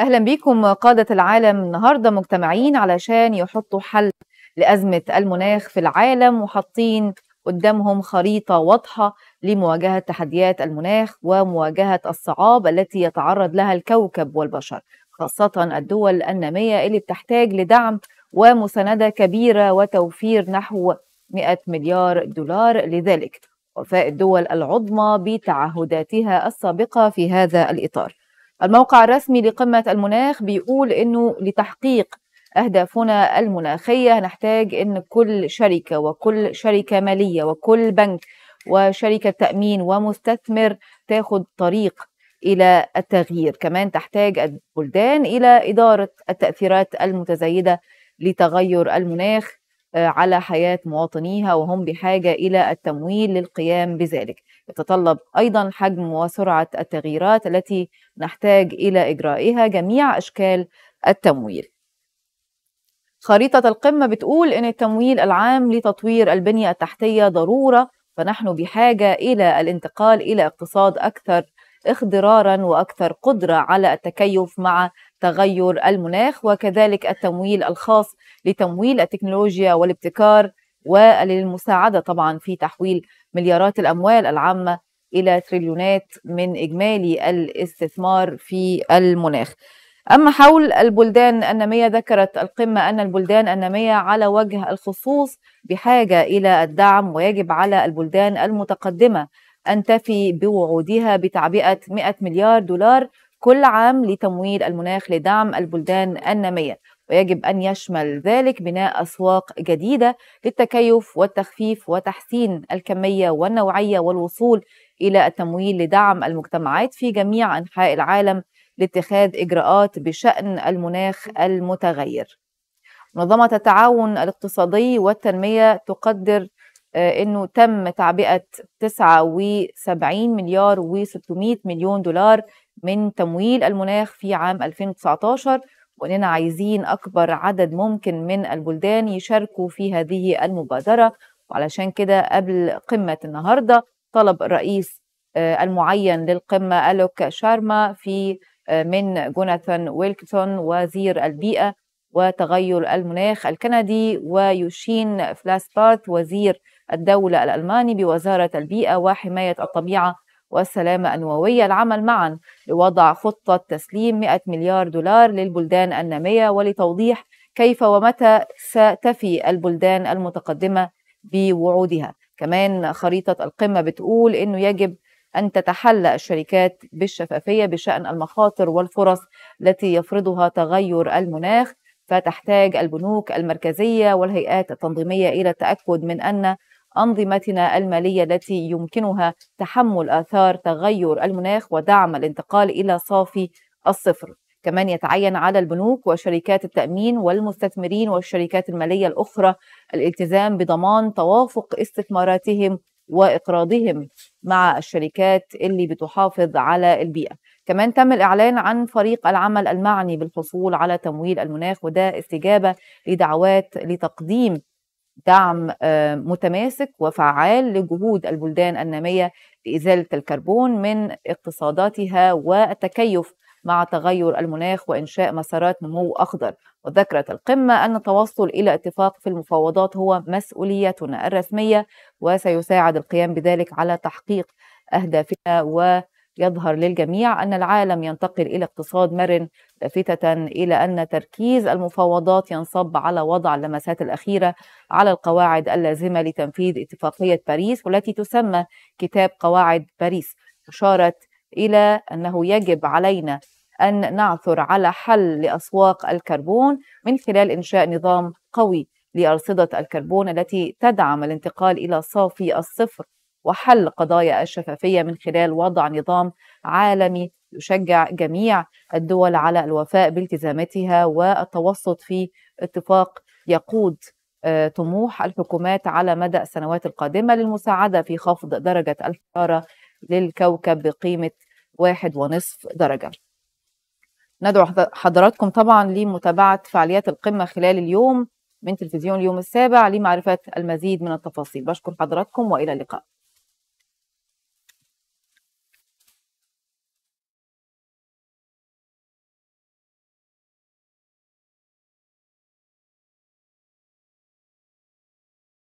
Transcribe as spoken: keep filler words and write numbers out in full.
أهلا بيكم قادة العالم النهاردة مجتمعين علشان يحطوا حل لأزمة المناخ في العالم، وحاطين قدامهم خريطة واضحة لمواجهة تحديات المناخ ومواجهة الصعاب التي يتعرض لها الكوكب والبشر، خاصة الدول النامية اللي بتحتاج لدعم ومساندة كبيرة وتوفير نحو مئة مليار دولار لذلك، وفاء الدول العظمى بتعهداتها السابقة في هذا الإطار. الموقع الرسمي لقمة المناخ بيقول إنه لتحقيق أهدافنا المناخية هنحتاج إن كل شركة وكل شركة مالية وكل بنك وشركة تأمين ومستثمر تاخد طريق إلى التغيير. كمان تحتاج البلدان إلى إدارة التأثيرات المتزايدة لتغير المناخ على حياة مواطنيها، وهم بحاجة إلى التمويل للقيام بذلك. يتطلب أيضا حجم وسرعة التغييرات التي نحتاج إلى إجرائها جميع أشكال التمويل. خريطة القمة بتقول إن التمويل العام لتطوير البنية التحتية ضرورة، فنحن بحاجة إلى الانتقال إلى اقتصاد أكثر اخضرارا وأكثر قدرة على التكيف مع تغير المناخ، وكذلك التمويل الخاص لتمويل التكنولوجيا والابتكار وللمساعدة طبعا في تحويل مليارات الأموال العامة إلى تريليونات من إجمالي الاستثمار في المناخ. أما حول البلدان النامية، ذكرت القمة أن البلدان النامية على وجه الخصوص بحاجة إلى الدعم، ويجب على البلدان المتقدمة أن تفي بوعودها بتعبئة مئة مليار دولار كل عام لتمويل المناخ لدعم البلدان النامية، ويجب أن يشمل ذلك بناء أسواق جديدة للتكيف والتخفيف وتحسين الكمية والنوعية، والوصول إلى التمويل لدعم المجتمعات في جميع أنحاء العالم لاتخاذ إجراءات بشأن المناخ المتغير. منظمة التعاون الاقتصادي والتنمية تقدر أنه تم تعبئة تسعة وسبعين مليار وستمئة مليون دولار من تمويل المناخ في عام ألفين وتسعة عشر، وأننا عايزين أكبر عدد ممكن من البلدان يشاركوا في هذه المبادرة. وعلشان كده قبل قمة النهاردة طلب الرئيس المعين للقمة ألوك شارما في من جوناثان ويلكسون وزير البيئة وتغير المناخ الكندي، ويوشين فلاسبارت وزير الدولة الألماني بوزارة البيئة وحماية الطبيعة والسلامة النووية العمل معا لوضع خطة تسليم مئة مليار دولار للبلدان النامية، ولتوضيح كيف ومتى ستفي البلدان المتقدمة بوعودها. كمان خريطة القمة بتقول إنه يجب أن تتحلى الشركات بالشفافية بشأن المخاطر والفرص التي يفرضها تغير المناخ، فتحتاج البنوك المركزية والهيئات التنظيمية إلى التأكد من أن أنظمتنا المالية التي يمكنها تحمل آثار تغير المناخ ودعم الانتقال إلى صافي الصفر. كمان يتعين على البنوك وشركات التأمين والمستثمرين والشركات المالية الأخرى الالتزام بضمان توافق استثماراتهم وإقراضهم مع الشركات اللي بتحافظ على البيئة. كمان تم الإعلان عن فريق العمل المعني بالحصول على تمويل المناخ، وده استجابة لدعوات لتقديم دعم متماسك وفعال لجهود البلدان النامية لإزالة الكربون من اقتصاداتها والتكيف مع تغير المناخ وإنشاء مسارات نمو أخضر. وذكرت القمة أن التوصل إلى اتفاق في المفاوضات هو مسؤوليتنا الرسمية، وسيساعد القيام بذلك على تحقيق أهدافنا، ويظهر للجميع أن العالم ينتقل إلى اقتصاد مرن، لافتة إلى أن تركيز المفاوضات ينصب على وضع اللمسات الأخيرة على القواعد اللازمة لتنفيذ اتفاقية باريس، والتي تسمى كتاب قواعد باريس. أشارت إلى أنه يجب علينا أن نعثر على حل لأسواق الكربون من خلال إنشاء نظام قوي لأرصدة الكربون التي تدعم الانتقال إلى صافي الصفر، وحل قضايا الشفافية من خلال وضع نظام عالمي يشجع جميع الدول على الوفاء بالتزاماتها والتوسط في اتفاق يقود طموح الحكومات على مدى السنوات القادمة للمساعدة في خفض درجة الحرارة للكوكب بقيمة واحد ونصف درجة. ندعو حضراتكم طبعا لمتابعة فعاليات القمة خلال اليوم من تلفزيون اليوم السابع لمعرفة المزيد من التفاصيل. بشكر حضراتكم وإلى اللقاء.